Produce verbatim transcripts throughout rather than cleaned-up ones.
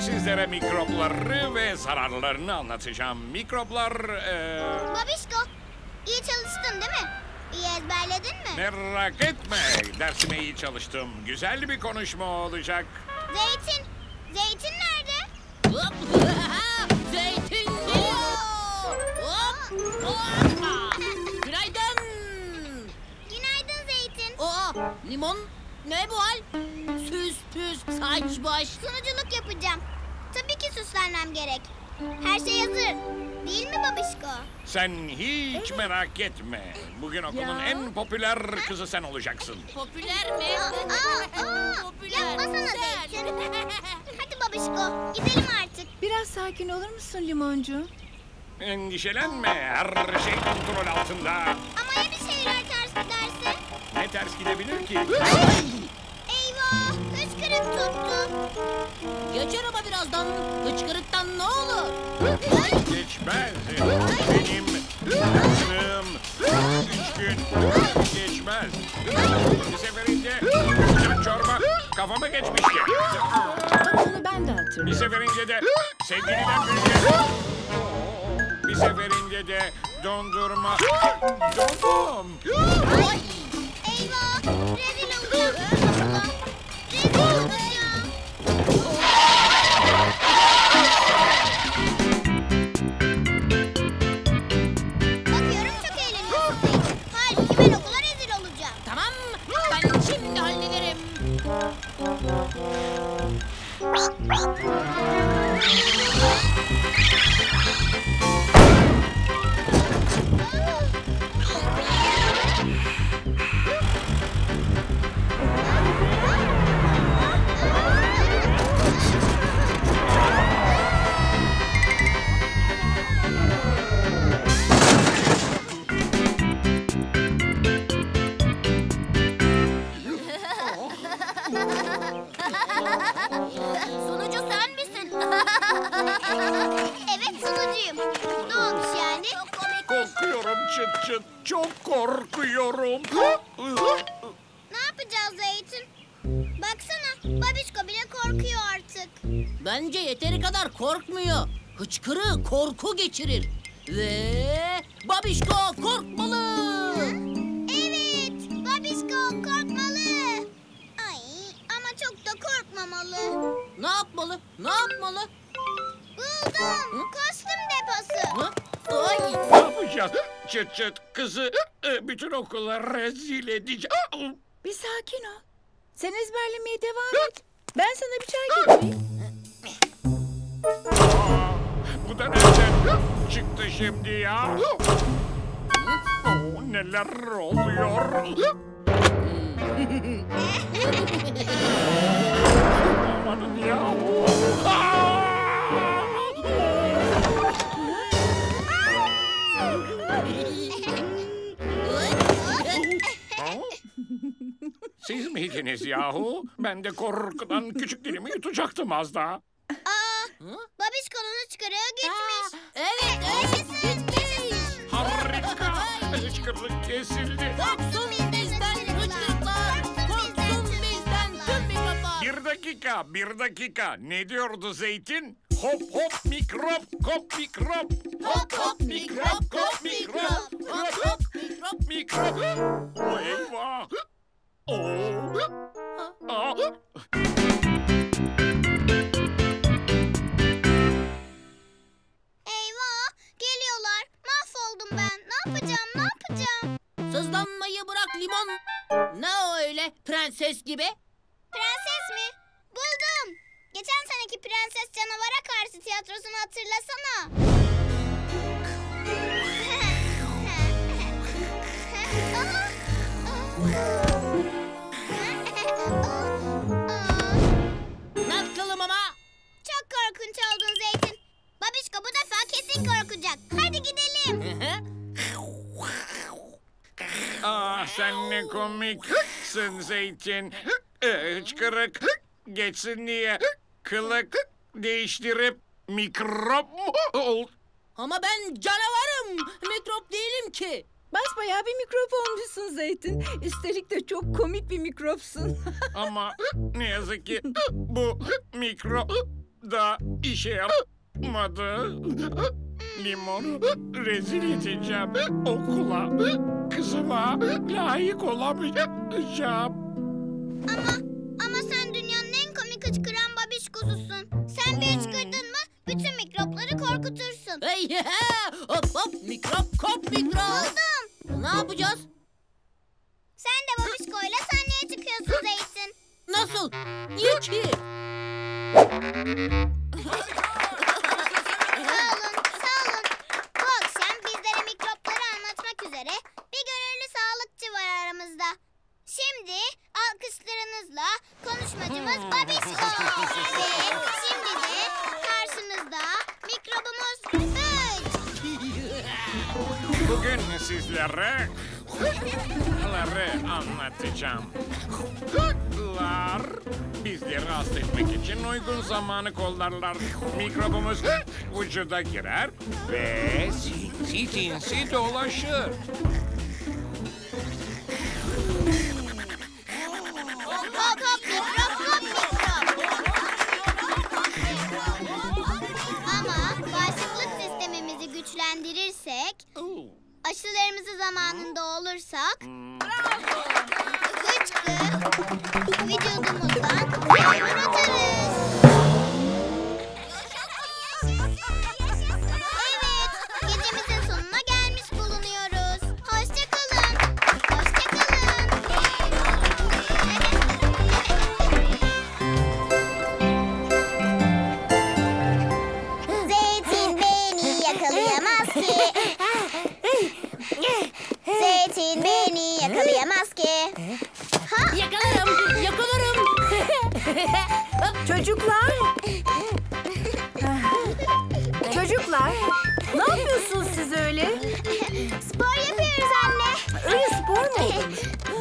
Bugün sizlere mikropları ve zararlarını anlatacağım. Mikroplar... Ee... Babişko, iyi çalıştın değil mi? İyi ezberledin mi? Merak etme, dersime iyi çalıştım. Güzel bir konuşma olacak. Zeytin, zeytin nerede? Hop, zeytin değil. Hop, hop. Günaydın. Günaydın zeytin. Aa, limon. Ne bu hal? Süs püs, saç baş. Sunuculuk yapacağım. Tabii ki süslenmem gerek. Her şey hazır. Değil mi babişko? Sen hiç evet. merak etme. Bugün okulun ya. en popüler ha? kızı sen olacaksın. Popüler mi? Aa, aa, popüler. Yapmasana zeytin. Hadi babişko, gidelim artık. Biraz sakin olur musun limoncu? Endişelenme, her şey kontrol altında. Ama ya bir şeyler ters giderse? Ne ters gidebilir ki? Eyvah! Hıçkırık tuttu. Geçer ama birazdan. Hıçkırıktan ne olur? Geçmez. Benim hıçkırığım üç gün geçmez. Bir seferinde can çorba kafama geçmişti. Bunu ben de hatırlıyorum. Bir seferinde de sevgiliden büyüdü. Bir seferinde de dondurma. Dondum. Ay. Eyvah! Rezil olacağım. Rezil olacağım. Bakıyorum çok eğleniyorsun. Halbuki ben okula rezil olacağım. Tamam, ben şimdi hallederim. Sunucu sen misin? Evet sunucuyum. Ne olmuş yani? Korkuyorum çıt çıt. Çok korkuyorum. Ne yapacağız zeytin? Baksana babişko bile korkuyor artık. Bence yeteri kadar korkmuyor. Hıçkırığı korku geçirir. Ve babişko korkmalı. Evet babişko korkmalı. Çok da korkmamalı. Ne yapmalı? Ne yapmalı? Buldum. Hı? Kostüm deposu. Ay. Ne yapacağız? Çıt çıt kızı bütün okullar rezil edeceğim. Bir sakin ol. Sen ezberlemeye devam et. Ben sana bir çay getireyim. Bu da nereden çıktı şimdi ya? Oh, neler oluyor? Amanın ya! Siz miydiniz yahu? Ben de korkudan küçük dilimi yutacaktım az daha. Aa! Babişko'nun hıçkırığı gitmiş. Evet, evet, gitmiş. Harika! Hıçkırık kesildi. Bir dakika, bir dakika. Ne diyordu zeytin? Hop hop mikrop, kop mikrop. Hop hop mikrop, kop mikrop. Hop hop mikrop, mikrop. Eyvah! Oh! Eyvah! Geliyorlar. Mahvoldum ben. Ne yapacağım, ne yapacağım? Sızlanmayı bırak limon. Ne o öyle prenses gibi? Prenses mi? Buldum. Geçen seneki Prenses Canavara Karşı tiyatrosunu hatırlasana. Nasılım ama? Çok korkunç oldun Zeytin. Babişko bu defa kesin korkacak. Hadi gidelim. Ah sen ne komiksin Zeytin. Hıçkırık geçsin diye kılık değiştirip mikrop ol. Ama ben canavarım, mikrop değilim ki. Basbayağı bir mikrop olmuşsun Zeytin. Üstelik de çok komik bir mikropsun. Ama ne yazık ki bu mikrop da işe yaramadı. Limon, rezil edeceğim okula. Kızıma layık olamayacağım. Ama, ama sen dünyanın en komik hıçkıran babiş kuzusun. Sen bir hıçkırdın mı bütün mikropları korkutursun. Hey, he, hop hop mikrop kop mikrop. Buldum. Ne yapacağız? Sen de babişkoyla sahneye çıkıyorsun Zeytin. Nasıl? Niye ki? Sağ olun, sağ olun. Bu akşam bizlere mikropları anlatmak üzere bir gönüllü sağlıkçı var aramızda. Şimdi alkışlarınızla konuşmacımız Babişko. Evet, şimdi de karşınızda mikrobumuz Böç. Bugün sizlere... Ları anlatacağım. Lar bizleri hasta etmek için uygun zamanı kollarlar. Mikrobumuz vücuda girer ve sinsi sinsi dolaşır. Ama bağışıklık sistemimizi güçlendirirsek, aşılarımızı zamanında olursak, hıçkı vücudumuzdan maymun atarız. Evet, gecemizin sonuna gelmiş bulunuyoruz. Hoşça kalın. Hoşça kalın. Zeytin beni yakalayamaz ki. Zeytin beni yakalayamaz ki. Ha? Yakalarım, yakalarım. Çocuklar. Çocuklar, ne yapıyorsunuz siz öyle? Spor yapıyoruz anne. Öyle spor mu?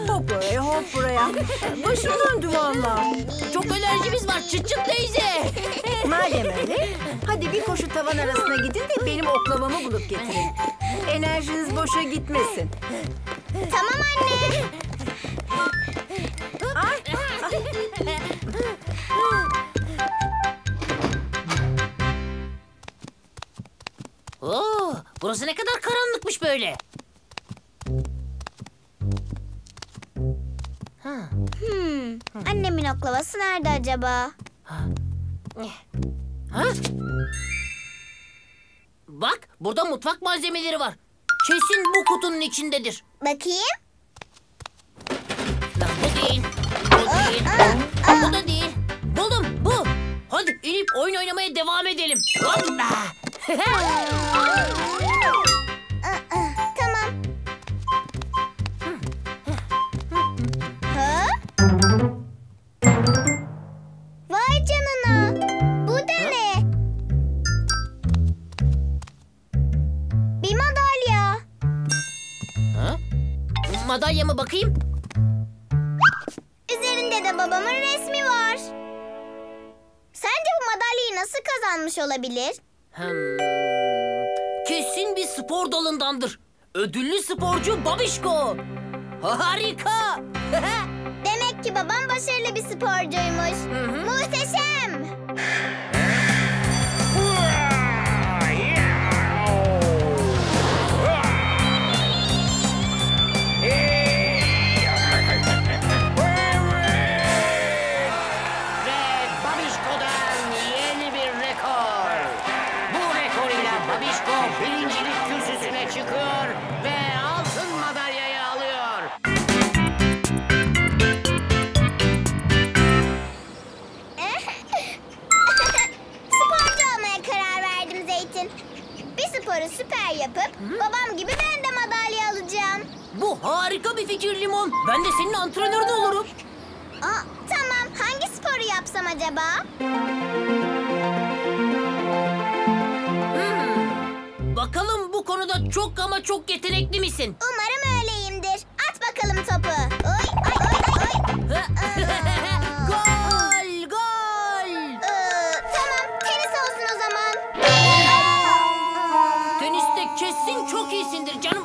Hop buraya, hop buraya. Başım döndü valla. Çok alerjimiz var Çıt Çıt teyze. Madem öyle, hadi bir koşu tavan arasına gidin de benim oklavamı bulup getirin. Enerjiniz boşa gitmesin. Tamam anne. Ay, ay. Oo, burası ne kadar karanlıkmış böyle. Hmm, annemin oklavası nerede acaba? Ha? Bak, burada mutfak malzemeleri var. Kesin bu kutunun içindedir. Bakayım. Lan bu değil. Bu aa, değil. Aa, aa. Bu da değil. Buldum bu. Hadi inip oyun oynamaya devam edelim. Tamam. Ha? Vay canına. Bu da ne? Bir madalya. Ha? Madalyama bakayım. Üzerinde de babamın resmi var. Sence bu madalyayı nasıl kazanmış olabilir? Hmm. Kesin bir spor dalındandır. Ödüllü sporcu Babişko. Harika. Demek ki babam başarılı bir sporcuymuş. Hı hı. Muhteşem. Süper yapıp hı? Babam gibi ben de madalya alacağım. Bu harika bir fikir Limon. Ben de senin antrenörün olurum. Aa, tamam. Hangi sporu yapsam acaba? Hmm. Bakalım bu konuda çok ama çok yetenekli misin? Umarım öyleyimdir. At bakalım topu. Oy, ay, ay, ay. Gol, gol. Ee, tamam, tenis olsun o zaman. Kesin çok iyisindir canım.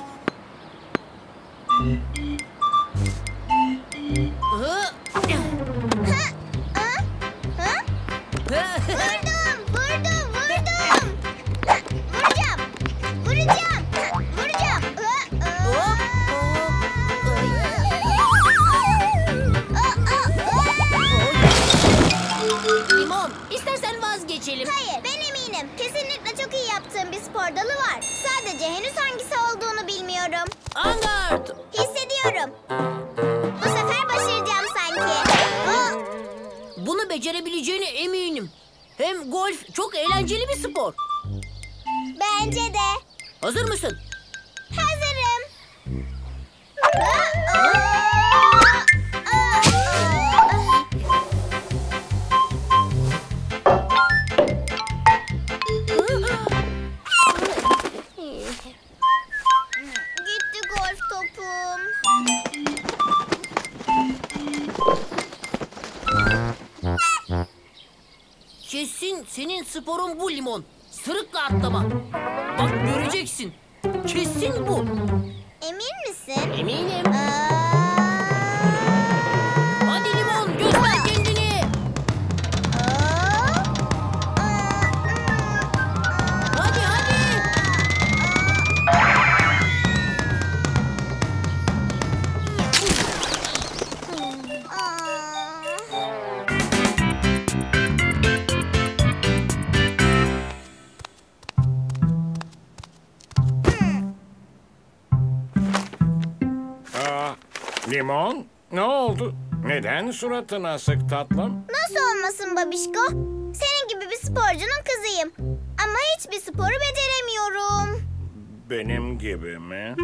Vurdum. geçelim. Hayır, ben eminim. Kesinlikle çok iyi yaptığım bir spor dalı var. Sadece henüz hangisi olduğunu bilmiyorum. Anlat. Hissediyorum. Bu sefer başaracağım sanki. Aa! Bunu becerebileceğine eminim. Hem golf çok eğlenceli bir spor. Bence de. Hazır mısın? Hazırım. Aa! Aa! Kesin senin sporun bu limon. Sırıkla atlama. Bak göreceksin. Kesin bu. Emin misin? Eminim. Aa... Hadi limon, göster Aa. kendini. Aa. Aa. Aa. Hadi hadi. Aa. Limon, ne oldu? Neden suratın asık tatlım? Nasıl olmasın babişko? Senin gibi bir sporcunun kızıyım. Ama hiçbir sporu beceremiyorum. Benim gibi mi?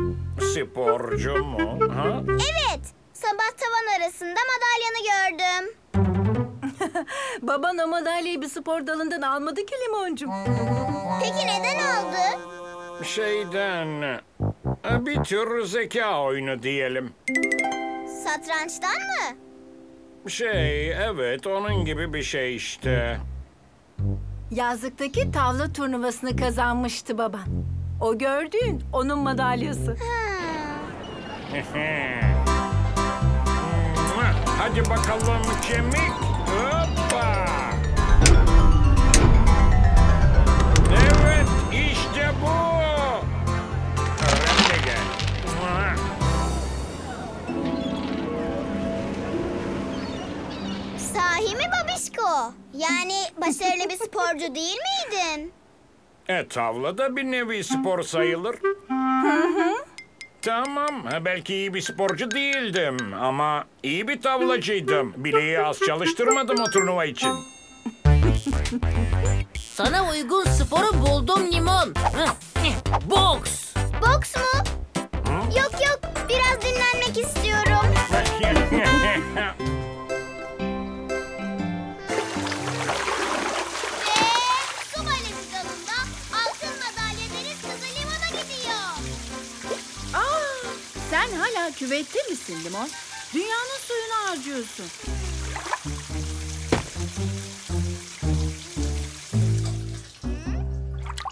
Sporcu mu? Ha? Evet. Sabah tavan arasında madalyanı gördüm. Baban o madalyayı bir spor dalından almadı ki Limoncuğum. Peki neden aldı? Şeyden... Bir tür zeka oyunu diyelim. Satrançtan mı? Şey, evet, onun gibi bir şey işte. Yazlıktaki tavla turnuvasını kazanmıştı baban. O gördüğün onun madalyası. Hadi bakalım kemik. Hoppa! Evet, işte bu. Sahi mi babişko? Yani başarılı bir sporcu değil miydin? E tavla da bir nevi spor sayılır. Tamam, belki iyi bir sporcu değildim ama iyi bir tavlacıydım. Bileği az çalıştırmadım o turnuva için. Sana uygun sporu buldum Limon. Boks. Boks mu? Hı? Yok yok, biraz dinlenmek istiyorum. Sen hala küvette misin Limon? Dünyanın suyunu harcıyorsun.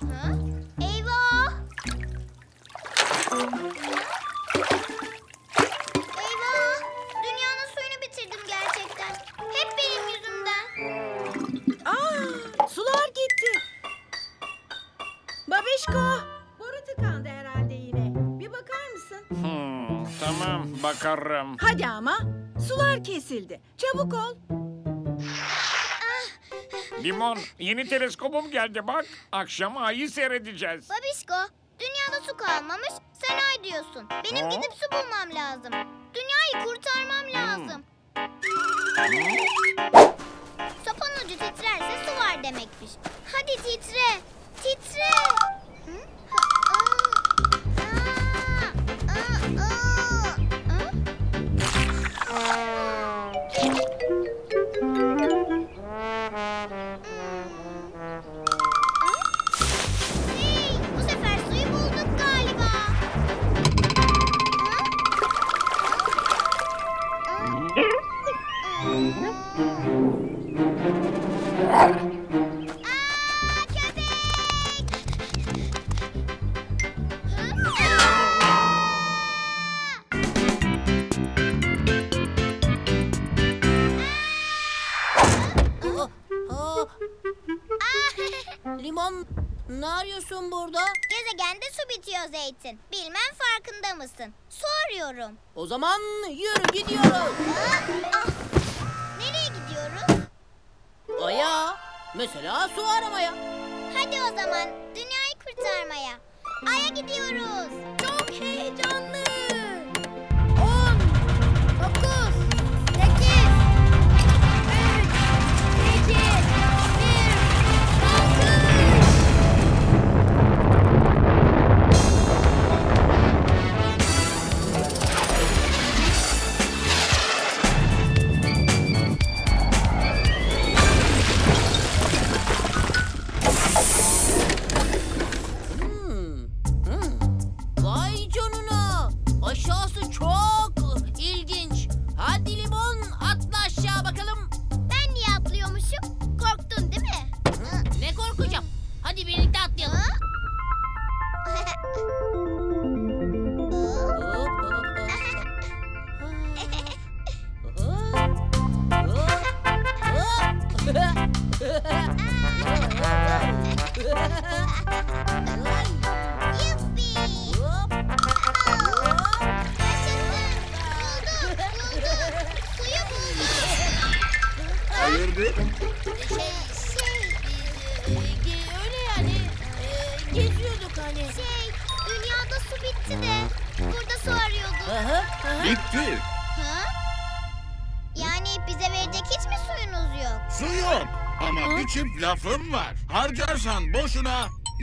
Hı? Eyvah! Eyvah! Dünyanın suyunu bitirdim gerçekten. Hep benim yüzümden. Aa, sular gitti. Babişko! Boru tıkandı herhalde yine. Bir bakar mısın? Hmm. Tamam, bakarım. Hadi ama, sular kesildi. Çabuk ol. Limon, yeni teleskopum geldi bak. Akşam ayı seyredeceğiz. Babişko, dünyada su kalmamış, sen ay diyorsun. Benim gidip su bulmam lazım. Dünyayı kurtarmam lazım. Sopanın ucu titrerse su var demekmiş. Hadi titre, titre. Hı? Zeytin, bilmem farkında mısın? Soruyorum. O zaman yürü gidiyoruz. Aa, ah. Nereye gidiyoruz? Aya. Mesela su aramaya. Hadi o zaman dünyayı kurtarmaya. Ay'a gidiyoruz. Çok heyecanlı.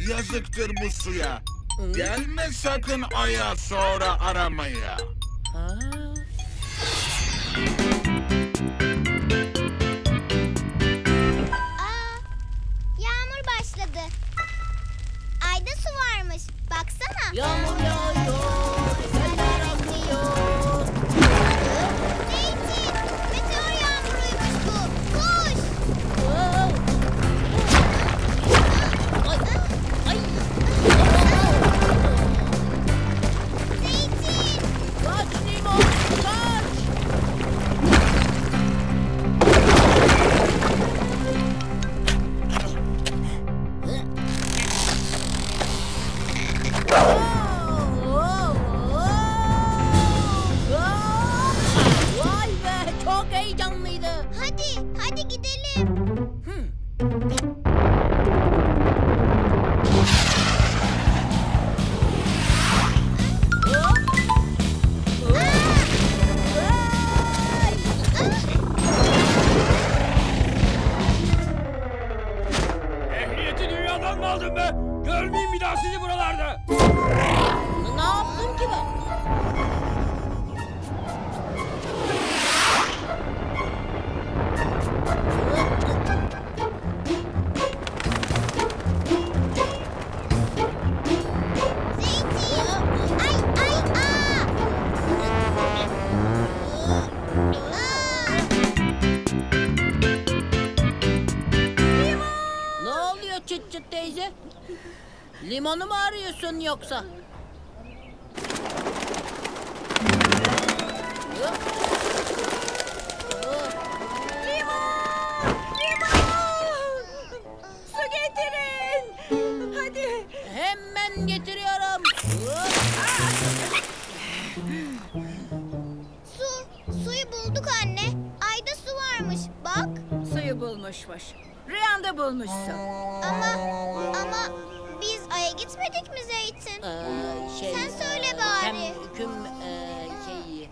Yazıktır bu suya. Hı? Gelme sakın Ay'a sonra aramaya. Ha? Aa, yağmur başladı. Ay'da su varmış. Baksana. Yağmur yağıyor. Limonu mu arıyorsun yoksa? Limon! Limon! Su getirin! Hadi! Hemen getiriyorum. Su, suyu bulduk anne. Ay'da su varmış, bak. Suyu bulmuşmuş. Rüyanda bulmuşsun. Ama, ama... Biz Ay'a gitmedik mi Zeytin? Ee, şey, Sen söyle bari. Hem hüküm e, şeyi.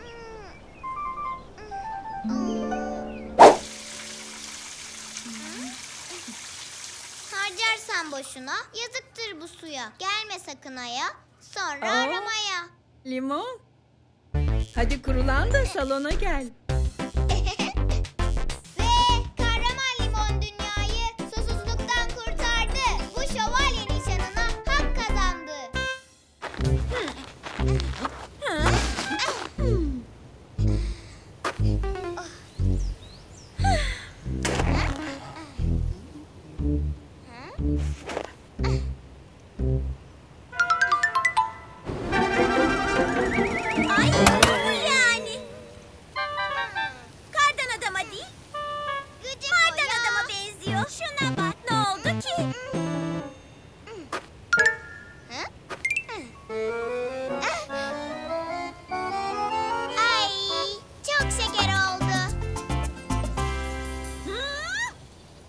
Harcarsan boşuna, yazıktır bu suya. Gelme sakın Ay'a, sonra Aa, aramaya. Limon, hadi kurulan da salona gel.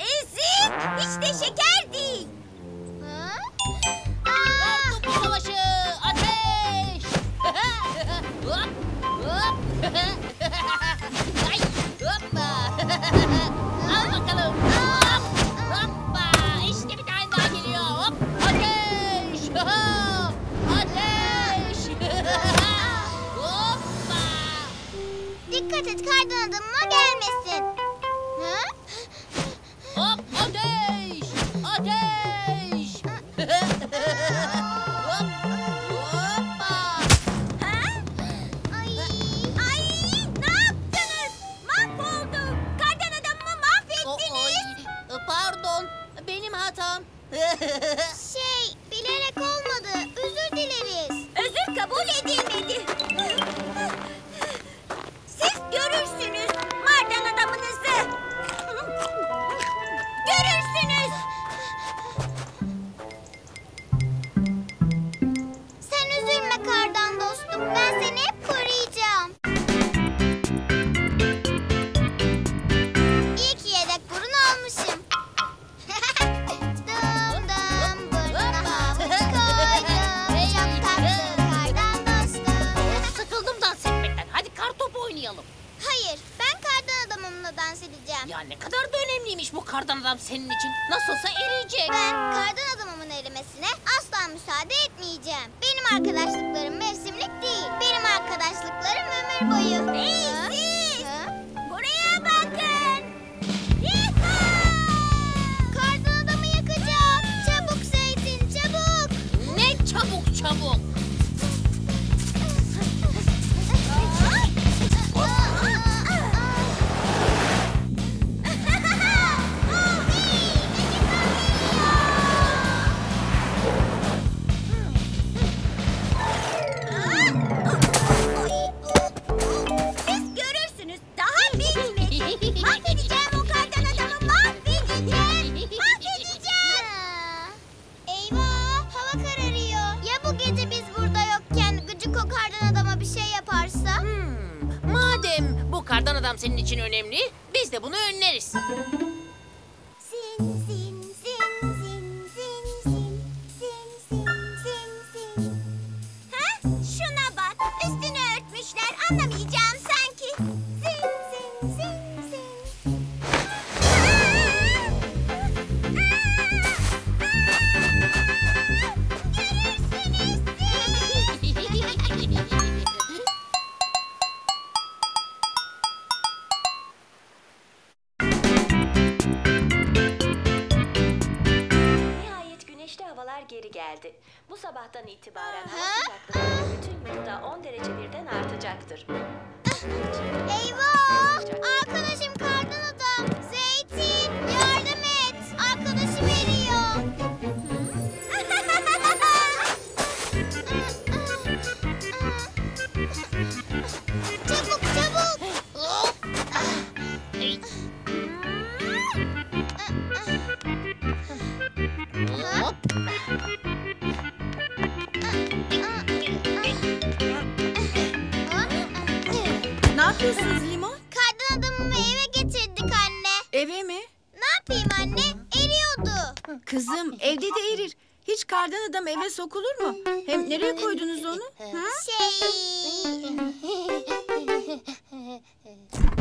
Ezik! şeker değil. Top savaşı, ateş! Hop, hop. Ay, hoppa. Al bakalım. Hop, hoppa. İşte bir tane daha geliyor. Hop, ateş! Hop, ateş! Hoppa. Dikkat et, kardan adımıma gelmesin. Ha? Hop, ateş! Ateş! Hop, hoppa! Ay, ay, ne yaptınız? Mahvoldum. Kardan adamımı mahvettiniz. O, oy. Pardon, benim hatam. Şey, bilerek olmadı. Özür dileriz. Özür kabul edilmedi. Siz görürsünüz kardan adamınızı. Görürsünüz. Sen üzülme kardan dostum. Ben seni hep koruyacağım. İyi ki yedek burun olmuşum. Dım dım burnuna havuç koydum. Çok tatlı kardan dostum. Sıkıldım dans etmekten. Hadi kartopu oynayalım. Hayır, ben kardan adamımla dans edeceğim. Ya ne kadar da önemliymiş bu kardan adam senin için. Nasıl olsa eriyecek. Ben kardan adamımın erimesine asla müsaade etmeyeceğim. Benim arkadaşlıklarım mevsimlik değil. Benim arkadaşlıklarım ömür boyu. Hey siz! Buraya bakın! Kardan adamı yakacağım. Çabuk Zeytin, çabuk. Ne çabuk çabuk? Siz görürsünüz, daha bitmedi. Mahvedeceğim o kardan adamı, mahvedeceğim. Mahvedeceğim. Eyvah, hava kararıyor. Ya bu gece biz burada yokken gıcık o kardan adama bir şey yaparsa? Hmm, madem bu kardan adam senin için önemli, biz de bunu önleriz. Zin zin zin zin zin zin zin zin zin zin. Ha? Şuna bak. Üstünü örtmüşler. Anlamayacağım sanki. Zin zin zin zin. Görürsünüz siz. Nihayet güneşli havalar geri geldi. Bu sabahtan itibaren hava sıcaklığı bütün yurtta on derece birden artacaktır. Eyvah! Arkadaşım kardan adam. Zeytin, yardım et. Arkadaşım eriyor. Çabuk çabuk. Hop. Ne yapıyorsunuz Limon? Kardan adamımı eve getirdik anne. Eve mi? Ne yapayım anne? Eriyordu. Kızım, evde de erir. Hiç kardan adam eve sokulur mu? Hem nereye koydunuz onu? Ha? Şey...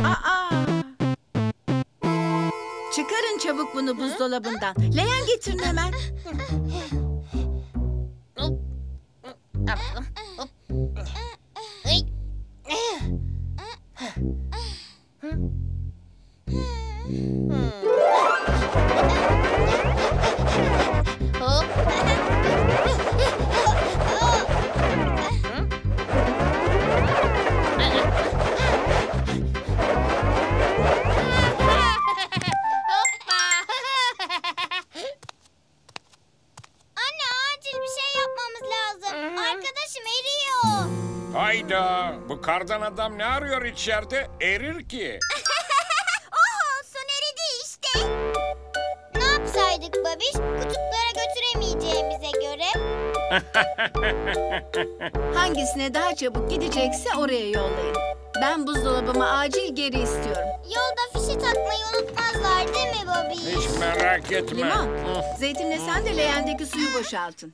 Aa! Çıkarın çabuk bunu buzdolabından. Leğen getirin hemen. Hop. Hop. Hop. Hey. Hop. Hoppa. Anne, acil bir şey yapmamız lazım. Arkadaşım eriyor. Hayda, bu kardan adam ne arıyor içeride? Erir ki. Oh olsun, eridi işte. Ne yapsaydık babiş? Kutuplara götüremeyeceğimize göre. Hangisine daha çabuk gidecekse oraya yollayın. Ben buzdolabımı acil geri istiyorum. Yolda fişi takmayı unutmazlar değil mi babiş? Hiç merak merak etme. Limon, zeytinle sen de leğendeki suyu boşaltın.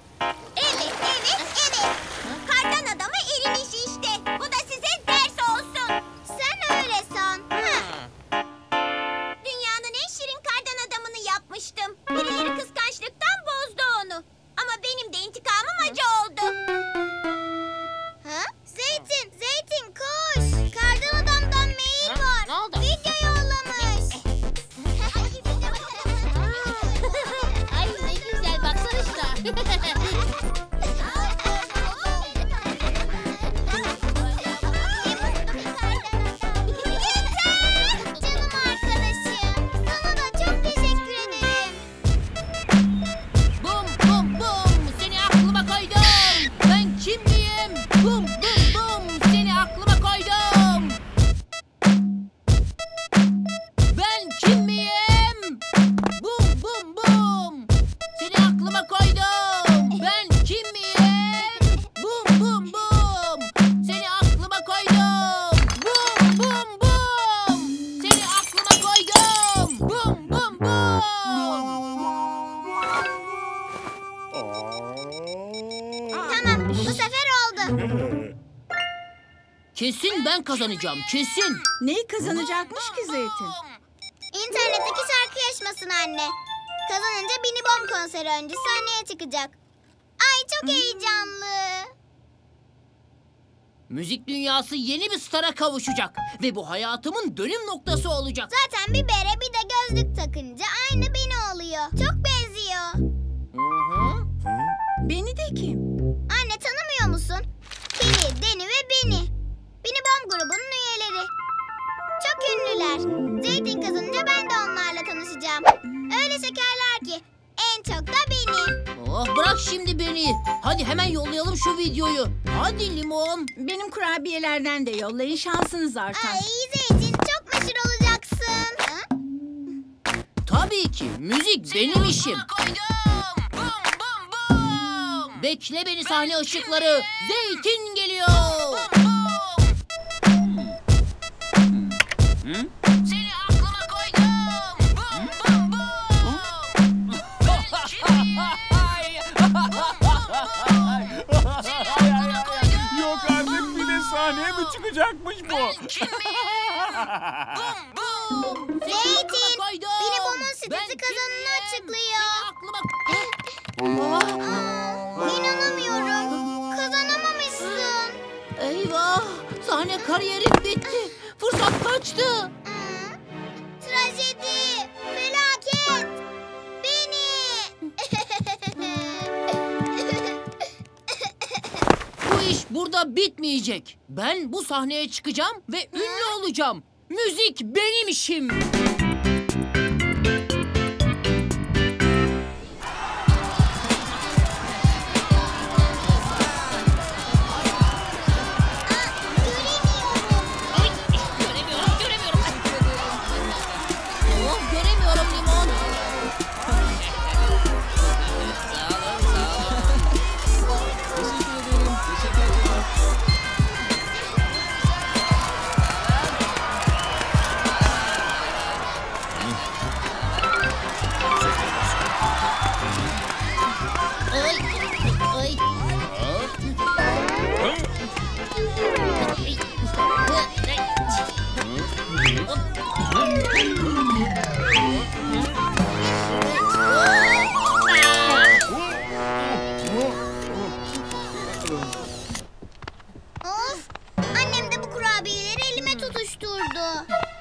Evet, evet, evet. Kardan adamı erimiş işte. Bu da size ders olsun. Sen öyle san. Dünyanın en şirin kardan adamını yapmıştım. Birileri kıskançlıktan bozdu onu. Ama benim de intikamım acı oldu. Ha? Zeytin, Zeytin koş. Kardan adamdan mail var. Ne oldu? Video yollamış. Ay ne güzel baksana şuna. Kesin ben kazanacağım, kesin. Neyi kazanacakmış ki Zeytin? İnternetteki şarkı yarışmasını anne. Kazanınca Bini Bom konseri öncesi sahneye çıkacak. Ay çok heyecanlı. Müzik dünyası yeni bir stara kavuşacak. Ve bu hayatımın dönüm noktası olacak. Zaten bir bere bir de gözlük takınca aynı Bini oluyor. Çok benziyor. Hı-hı. Bini de kim? Anne tanımıyor musun? Kili, Deni ve Bini. Bini Bom grubunun üyeleri. Çok ünlüler. Zeytin kazanınca ben de onlarla tanışacağım. Öyle şekerler ki en çok da Bini. Oh, bırak şimdi Bini. Hadi hemen yollayalım şu videoyu. Hadi Limon. Benim kurabiyelerden de yollayın, şansınız artar. Ay Zeytin çok meşhur olacaksın. Ha? Tabii ki müzik benim işim. Bum, bum, bum. Bekle beni sahne ışıkları. Zeytin geliyor. Bum, bum. Hı? Seni aklıma koydum. Bum bum bum. Ben kimim? Bum bum bum. Seni aklıma koydum. Yok artık, bir de sahneye mi çıkacakmış bu? Ben kimim? Bum bum. Zeytin, Bini Bom'un stüdyo kazanını açıklıyor. Seni aklıma koydum. İnanamıyorum. Kazanamamışsın. Eyvah, sahne kariyerim bitti. Fırsat kaçtı. Aa, trajedi, felaket. Bini. Bu iş burada bitmeyecek. Ben bu sahneye çıkacağım ve Hı? ünlü olacağım. Müzik benim işim.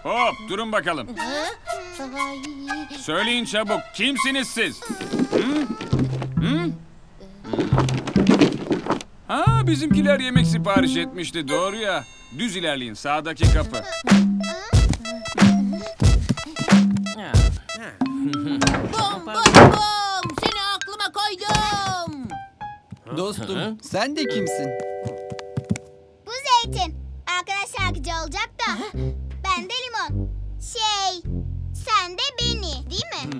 Hop, durun bakalım. Söyleyin çabuk, kimsiniz siz? Hı? Hı? Aa, bizimkiler yemek sipariş etmişti, doğru ya. Düz ilerleyin, sağdaki kapı. Bom, bom, bom! Seni aklıma koydum! Dostum, sen de kimsin? Bu Zeytin, arkadaş şarkıcı olacak da... Ben de Limon. Şey, sen de Bini, değil mi?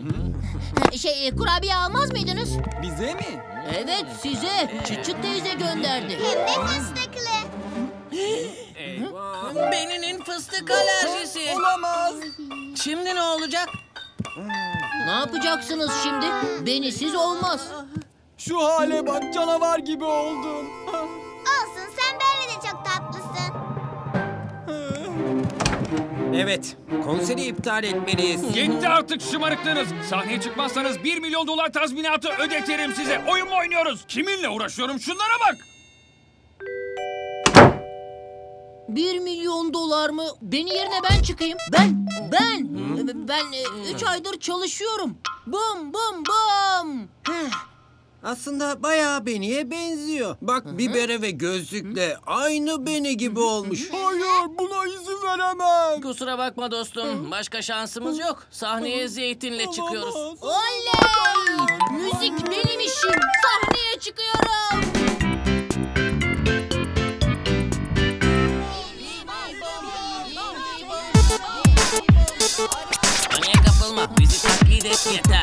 Şey, kurabiye almaz mıydınız? Bize mi? Evet, size. Çıt Çıt teyze gönderdi. Hem de fıstıklı. Beninin fıstık alerjisi. Olamaz. Şimdi ne olacak? Ne yapacaksınız şimdi? Benisiz olmaz. Şu hale bak, canavar gibi oldun. Olsun, sen benimle de çok tatlısın. Evet, konseri iptal etmeliyiz. Gitti artık şımarıklığınız. Sahneye çıkmazsanız bir milyon dolar tazminatı ödetirim size. Oyun mu oynuyoruz? Kiminle uğraşıyorum? Şunlara bak. Bir milyon dolar mı? Beni yerine ben çıkayım. Ben, ben, hmm. ben hmm. üç aydır çalışıyorum. Bum, bum, bum. Aslında bayağı Beni'ye benziyor. Bak, Hı -hı. bir bere ve gözlükle aynı Beni gibi olmuş. Hayır, buna izin veremem. Kusura bakma dostum. Hı -hı. Başka şansımız yok. Sahneye zeytinle Hı -hı. çıkıyoruz. Oley! Müzik benim işim. Sahneye çıkıyorum. Paniğe kapılma. Bizi taklit et yeter.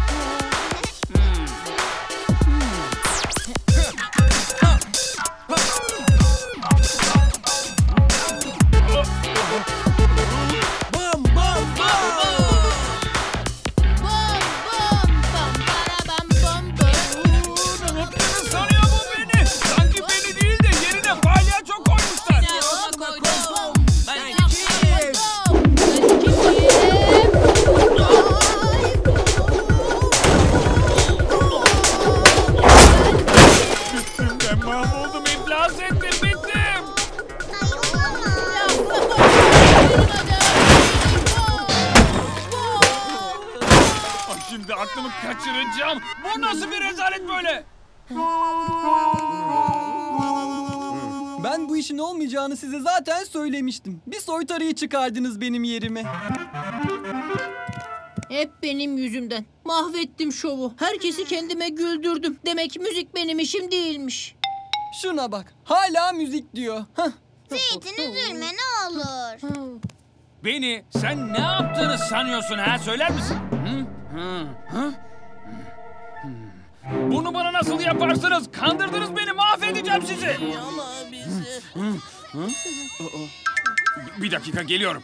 Aklımı kaçıracağım. Bu nasıl bir rezalet böyle? Ben bu işin olmayacağını size zaten söylemiştim. Bir soytarıyı çıkardınız benim yerime. Hep benim yüzümden. Mahvettim şovu. Herkesi kendime güldürdüm. Demek müzik benim işim değilmiş. Şuna bak. Hala müzik diyor. Zeytin üzülme ne olur. Beni sen ne yaptığını sanıyorsun ha? Söyler misin? Hı? Ha, ha? Bunu bana nasıl yaparsınız? Kandırdınız beni, mahvedeceğim sizi. Ama bizi... Bir dakika, geliyorum.